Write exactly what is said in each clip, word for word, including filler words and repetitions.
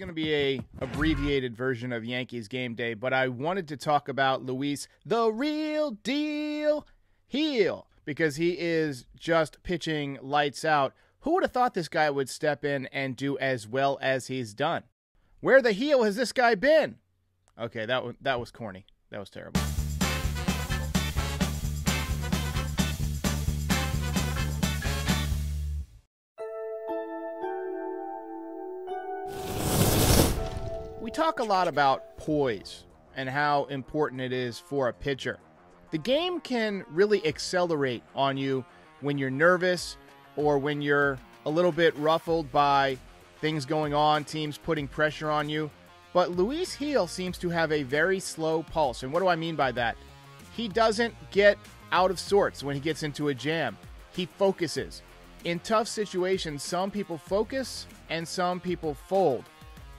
going to be a abbreviated version of Yankees Game Day, but I wanted to talk about Luis, the real deal, Gil, because he is just pitching lights out. Who would have thought this guy would step in and do as well as he's done? Where the heel has this guy been? Okay, that was, that was corny. That was terrible. We talk a lot about poise and how important it is for a pitcher. The game can really accelerate on you when you're nervous or when you're a little bit ruffled by things going on, teams putting pressure on you. But Luis Gil seems to have a very slow pulse. And what do I mean by that? He doesn't get out of sorts when he gets into a jam. He focuses. In tough situations, some people focus and some people fold.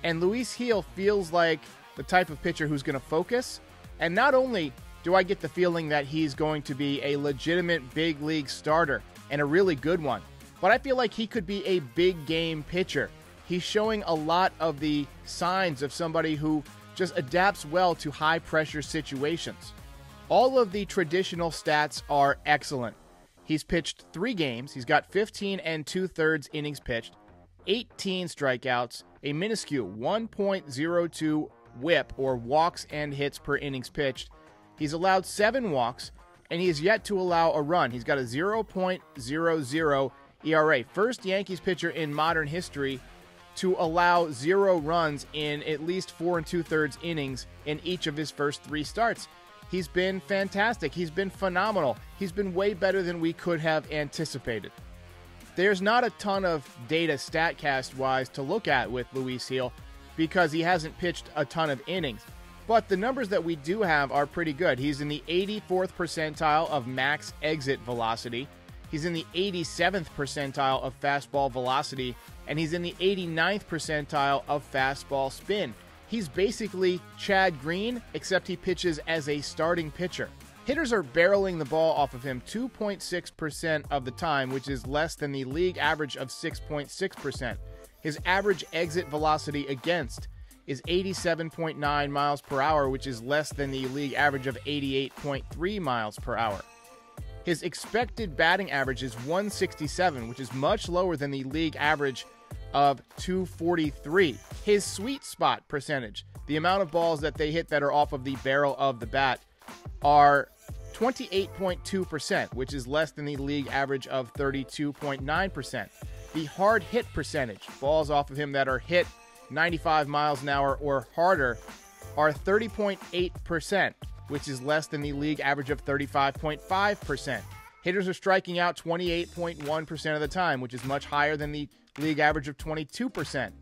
And Luis Gil feels like the type of pitcher who's going to focus. And not only do I get the feeling that he's going to be a legitimate big league starter and a really good one, but I feel like he could be a big game pitcher. He's showing a lot of the signs of somebody who just adapts well to high-pressure situations. All of the traditional stats are excellent. He's pitched three games. He's got fifteen and two-thirds innings pitched, eighteen strikeouts, a minuscule one point oh two WHIP, or walks and hits per innings pitched. He's allowed seven walks, and he has yet to allow a run. He's got a zero point oh oh E R A. First Yankees pitcher in modern history to allow zero runs in at least four and two-thirds innings in each of his first three starts. He's been fantastic. He's been phenomenal. He's been way better than we could have anticipated. There's not a ton of data Statcast-wise to look at with Luis Gil because he hasn't pitched a ton of innings. But the numbers that we do have are pretty good. He's in the eighty-fourth percentile of max exit velocity. He's in the eighty-seventh percentile of fastball velocity, and he's in the eighty-ninth percentile of fastball spin. He's basically Chad Green, except he pitches as a starting pitcher. Hitters are barreling the ball off of him two point six percent of the time, which is less than the league average of six point six percent. His average exit velocity against is eighty-seven point nine miles per hour, which is less than the league average of eighty-eight point three miles per hour. His expected batting average is one sixty-seven, which is much lower than the league average of two forty-three. His sweet spot percentage, the amount of balls that they hit that are off of the barrel of the bat, are twenty-eight point two percent, which is less than the league average of thirty-two point nine percent. The hard hit percentage, balls off of him that are hit ninety-five miles an hour or harder, are thirty point eight percent. which is less than the league average of thirty-five point five percent. Hitters are striking out twenty-eight point one percent of the time, which is much higher than the league average of twenty-two percent.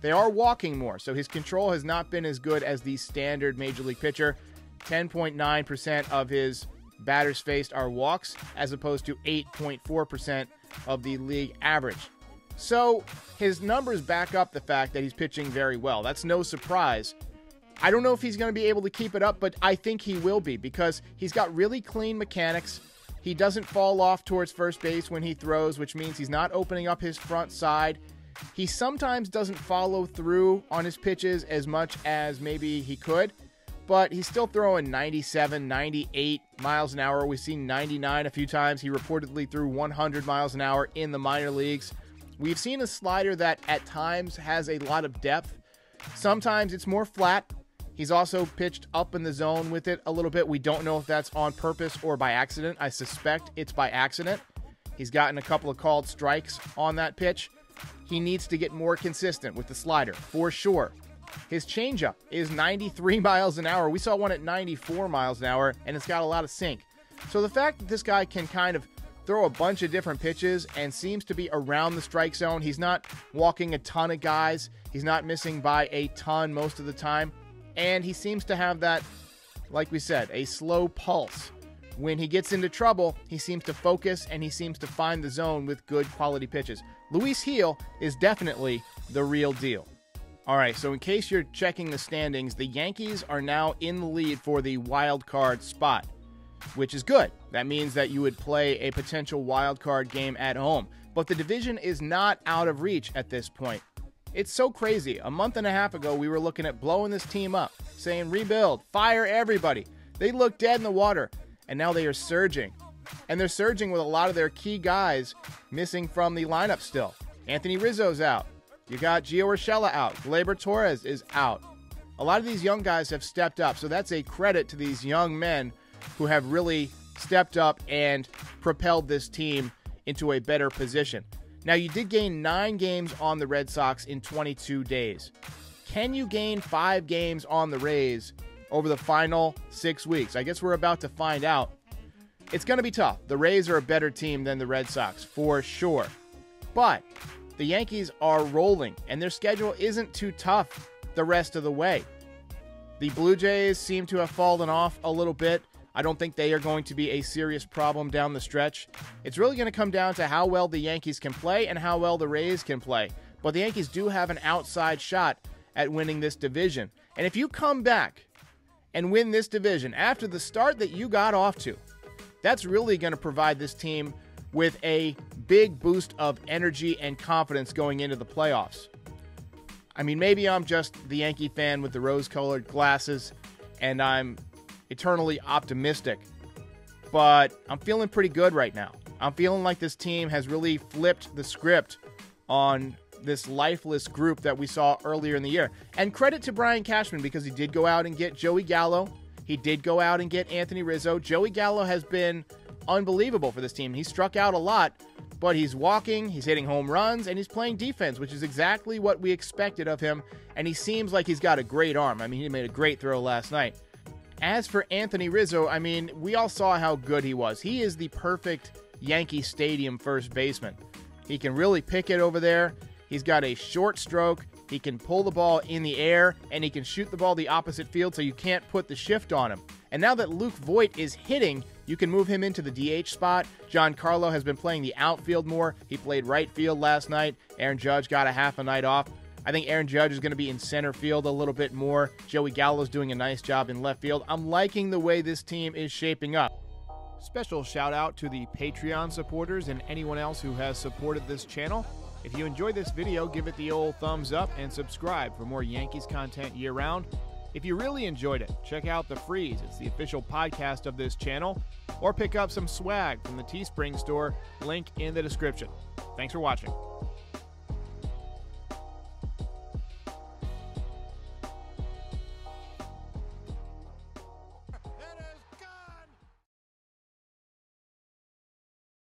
They are walking more, so his control has not been as good as the standard Major League pitcher. ten point nine percent of his batters faced are walks, as opposed to eight point four percent of the league average. So his numbers back up the fact that he's pitching very well. That's no surprise. I don't know if he's going to be able to keep it up, but I think he will be because he's got really clean mechanics. He doesn't fall off towards first base when he throws, which means he's not opening up his front side. He sometimes doesn't follow through on his pitches as much as maybe he could, but he's still throwing ninety-seven, ninety-eight miles an hour. We've seen ninety-nine a few times. He reportedly threw one hundred miles an hour in the minor leagues. We've seen a slider that at times has a lot of depth. Sometimes it's more flat. He's also pitched up in the zone with it a little bit. We don't know if that's on purpose or by accident. I suspect it's by accident. He's gotten a couple of called strikes on that pitch. He needs to get more consistent with the slider, for sure. His changeup is ninety-three miles an hour. We saw one at ninety-four miles an hour, and it's got a lot of sink. So the fact that this guy can kind of throw a bunch of different pitches and seems to be around the strike zone, he's not walking a ton of guys. He's not missing by a ton most of the time. And he seems to have that, like we said, a slow pulse. When he gets into trouble, he seems to focus and he seems to find the zone with good quality pitches. Luis Gil is definitely the real deal. All right, so in case you're checking the standings, the Yankees are now in the lead for the wild card spot, which is good. That means that you would play a potential wild card game at home. But the division is not out of reach at this point. It's so crazy. A month and a half ago, we were looking at blowing this team up, saying rebuild, fire everybody. They look dead in the water, and now they are surging. And they're surging with a lot of their key guys missing from the lineup still. Anthony Rizzo's out. You got Gio Urshela out. Gleyber Torres is out. A lot of these young guys have stepped up, so that's a credit to these young men who have really stepped up and propelled this team into a better position. Now, you did gain nine games on the Red Sox in twenty-two days. Can you gain five games on the Rays over the final six weeks? I guess we're about to find out. It's going to be tough. The Rays are a better team than the Red Sox, for sure. But the Yankees are rolling, and their schedule isn't too tough the rest of the way. The Blue Jays seem to have fallen off a little bit. I don't think they are going to be a serious problem down the stretch. It's really going to come down to how well the Yankees can play and how well the Rays can play. But the Yankees do have an outside shot at winning this division. And if you come back and win this division after the start that you got off to, that's really going to provide this team with a big boost of energy and confidence going into the playoffs. I mean, maybe I'm just the Yankee fan with the rose-colored glasses, and I'm eternally optimistic, but I'm feeling pretty good right now. I'm feeling like this team has really flipped the script on this lifeless group that we saw earlier in the year. And credit to Brian Cashman, because he did go out and get Joey Gallo. He did go out and get Anthony Rizzo. Joey Gallo has been unbelievable for this team. He struck out a lot, but he's walking, he's hitting home runs, and he's playing defense, which is exactly what we expected of him. And he seems like he's got a great arm. I mean, he made a great throw last night. As for Anthony Rizzo, I mean, we all saw how good he was. He is the perfect Yankee Stadium first baseman. He can really pick it over there. He's got a short stroke. He can pull the ball in the air, and he can shoot the ball the opposite field so you can't put the shift on him. And now that Luke Voit is hitting, you can move him into the D H spot. Giancarlo has been playing the outfield more. He played right field last night. Aaron Judge got a half a night off. I think Aaron Judge is going to be in center field a little bit more. Joey Gallo's doing a nice job in left field. I'm liking the way this team is shaping up. Special shout out to the Patreon supporters and anyone else who has supported this channel. If you enjoyed this video, give it the old thumbs up and subscribe for more Yankees content year round. If you really enjoyed it, check out The Freeze. It's the official podcast of this channel. Or pick up some swag from the Teespring store. Link in the description. Thanks for watching.